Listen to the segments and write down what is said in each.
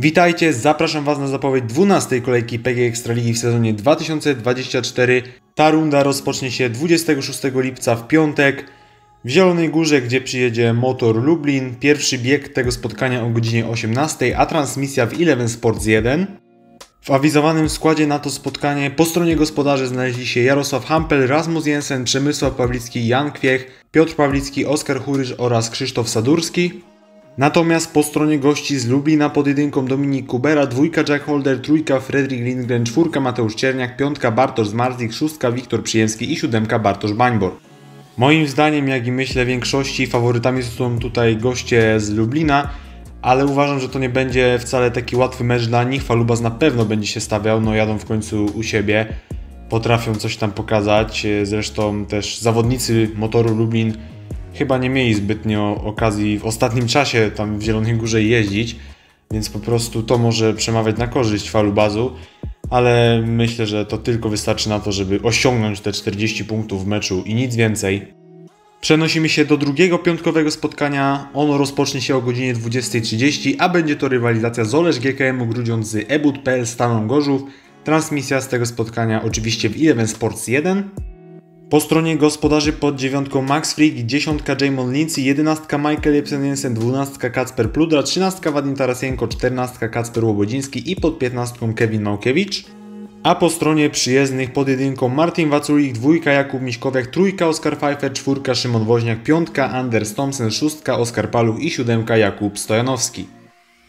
Witajcie, zapraszam Was na zapowiedź 12. kolejki PGE Ekstraligi w sezonie 2024. Ta runda rozpocznie się 26 lipca w piątek w Zielonej Górze, gdzie przyjedzie Motor Lublin. Pierwszy bieg tego spotkania o godzinie 18, a transmisja w Eleven Sports 1. W awizowanym składzie na to spotkanie po stronie gospodarzy znaleźli się Jarosław Hampel, Rasmus Jensen, Przemysław Pawlicki, Jan Kwiech, Piotr Pawlicki, Oskar Churyż oraz Krzysztof Sadurski. Natomiast po stronie gości z Lublina pod jedynką Dominik Kubera, dwójka Jack Holder, trójka Fredrik Lindgren, czwórka Mateusz Czerniak, piątka Bartosz Marzik, szóstka Wiktor Przyjemski i siódemka Bartosz Bańbor. Moim zdaniem, jak i myślę większości, faworytami są tutaj goście z Lublina, ale uważam, że to nie będzie wcale taki łatwy mecz dla nich. Falubaz na pewno będzie się stawiał, no jadą w końcu u siebie, potrafią coś tam pokazać, zresztą też zawodnicy Motoru Lublin chyba nie mieli zbytnio okazji w ostatnim czasie tam w Zielonej Górze jeździć, więc po prostu to może przemawiać na korzyść Falubazu, ale myślę, że to tylko wystarczy na to, żeby osiągnąć te 40 punktów w meczu i nic więcej. Przenosimy się do drugiego piątkowego spotkania, ono rozpocznie się o godzinie 20:30, a będzie to rywalizacja Zolerz GKM Grudziądz z ebud.pl Staną Gorzów. Transmisja z tego spotkania oczywiście w Eleven Sports 1. Po stronie gospodarzy pod 9 Max Frigg, 10 Jaymon Lindsay, 11 Michael Jepsen Jensen, 12 Kacper Pludra, 13 Wadim Tarasienko, 14 Kacper Łobodziński i pod 15 Kevin Małkiewicz. A po stronie przyjezdnych pod 1 Martin Waculik, 2 Jakub Miśkowiak, 3 Oskar Pfeiffer, 4 Szymon Woźniak, 5 Anders Thompson, 6 Oskar Paluch i 7 Jakub Stojanowski.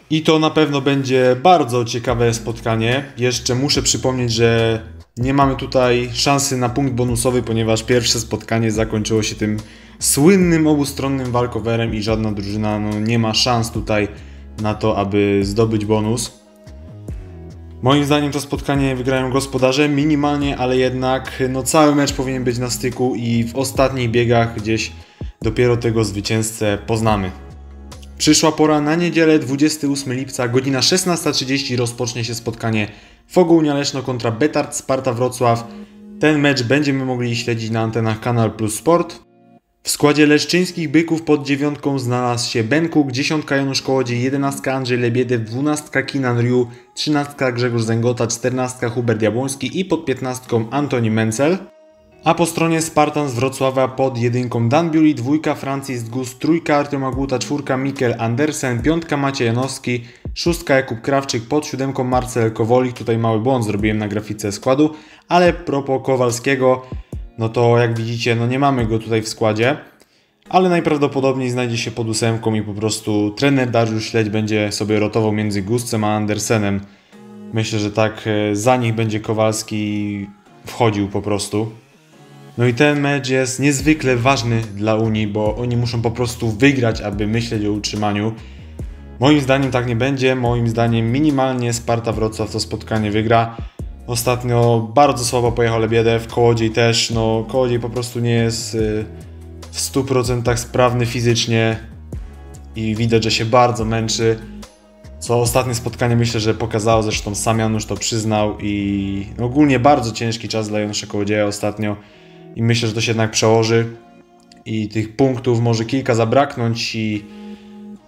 I to na pewno będzie bardzo ciekawe spotkanie. Jeszcze muszę przypomnieć, że nie mamy tutaj szansy na punkt bonusowy, ponieważ pierwsze spotkanie zakończyło się tym słynnym obustronnym walkowerem i żadna drużyna nie ma szans tutaj na to, aby zdobyć bonus. Moim zdaniem to spotkanie wygrają gospodarze minimalnie, ale jednak cały mecz powinien być na styku i w ostatnich biegach gdzieś dopiero tego zwycięzcę poznamy. Przyszła pora na niedzielę, 28 lipca, godzina 16:30 rozpocznie się spotkanie Fogo Unia Leszno kontra Betard Sparta-Wrocław. Ten mecz będziemy mogli śledzić na antenach Kanal Plus Sport. W składzie leszczyńskich byków pod 9 znalazł się Benkuk, 10 Janusz Kołodziej, 11 Andrzej Lebiedew, 12 Kinan Ryu, 13 Grzegorz Zęgota, 14 Hubert Jabłoński i pod 15 Antoni Mencel. A po stronie Spartan z Wrocławia pod 1 Danbury, 2 Francis Guss, 3 Artem Aguta, 4 Mikkel Andersen, 5 Maciej Janowski, 6 Jakub Krawczyk, pod 7 Marcel Kowolik. Tutaj mały błąd zrobiłem na grafice składu, ale propos Kowalskiego, no to jak widzicie, nie mamy go tutaj w składzie, ale najprawdopodobniej znajdzie się pod 8 i po prostu trener Dariusz Śledź będzie sobie rotował między Gussem a Andersenem. Myślę, że tak za nich będzie Kowalski wchodził po prostu. No i ten mecz jest niezwykle ważny dla Unii, bo oni muszą po prostu wygrać, aby myśleć o utrzymaniu. Moim zdaniem tak nie będzie, moim zdaniem minimalnie Sparta Wrocław to spotkanie wygra. Ostatnio bardzo słabo pojechał Lebiedew, Kołodziej też, Kołodziej po prostu nie jest w 100% sprawny fizycznie i widać, że się bardzo męczy. Co ostatnie spotkanie myślę, że pokazało, zresztą sam Janusz to przyznał i ogólnie bardzo ciężki czas dla Janusza Kołodzieja ostatnio. I myślę, że to się jednak przełoży i tych punktów może kilka zabraknąć i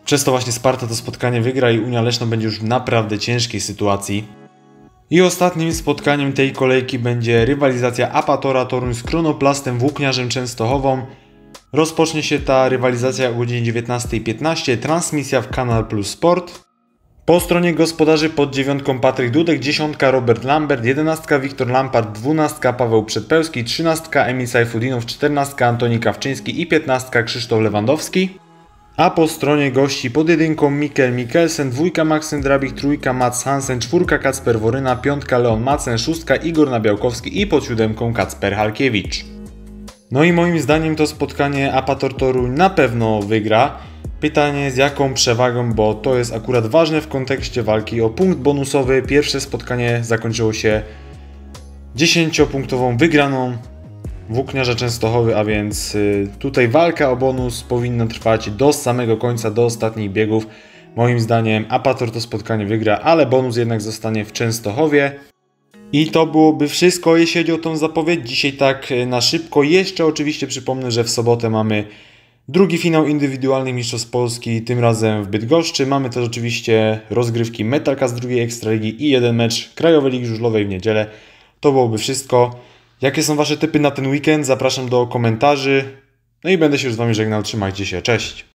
przez to właśnie Sparta to spotkanie wygra i Unia Leszno będzie już w naprawdę ciężkiej sytuacji. I ostatnim spotkaniem tej kolejki będzie rywalizacja Apatora Toruń z Kronoplastem Włókniarzem Częstochową. Rozpocznie się ta rywalizacja o godzinie 19:15, transmisja w Kanal Plus Sport. Po stronie gospodarzy pod 9 Patryk Dudek, 10 Robert Lambert, 11 Wiktor Lampard, 12 Paweł Przedpełski, 13 Emil Sajfudinow, 14 Antoni Kawczyński i 15 Krzysztof Lewandowski. A po stronie gości pod 1 Mikkel Mikkelsen, 2 Maksym Drabik, 3 Mats Hansen, 4 Kacper Woryna, 5 Leon Macen, 6 Igor Nabiałkowski i pod 7 Kacper Halkiewicz. No i moim zdaniem to spotkanie Apator Toruń na pewno wygra. Pytanie z jaką przewagą, bo to jest akurat ważne w kontekście walki o punkt bonusowy. Pierwsze spotkanie zakończyło się 10-punktową wygraną Włókniarza Częstochowy, a więc tutaj walka o bonus powinna trwać do samego końca, do ostatnich biegów. Moim zdaniem Apator to spotkanie wygra, ale bonus jednak zostanie w Częstochowie. I to byłoby wszystko, jeśli chodzi o tą zapowiedź. Dzisiaj tak na szybko. Jeszcze oczywiście przypomnę, że w sobotę mamy Drugi finał indywidualny Mistrzostw Polski, tym razem w Bydgoszczy. Mamy też oczywiście rozgrywki Metalka z drugiej Ekstraligi i jeden mecz Krajowej Ligi Żużlowej w niedzielę. To byłoby wszystko. Jakie są Wasze typy na ten weekend? Zapraszam do komentarzy. No i będę się już z Wami żegnał. Trzymajcie się. Cześć!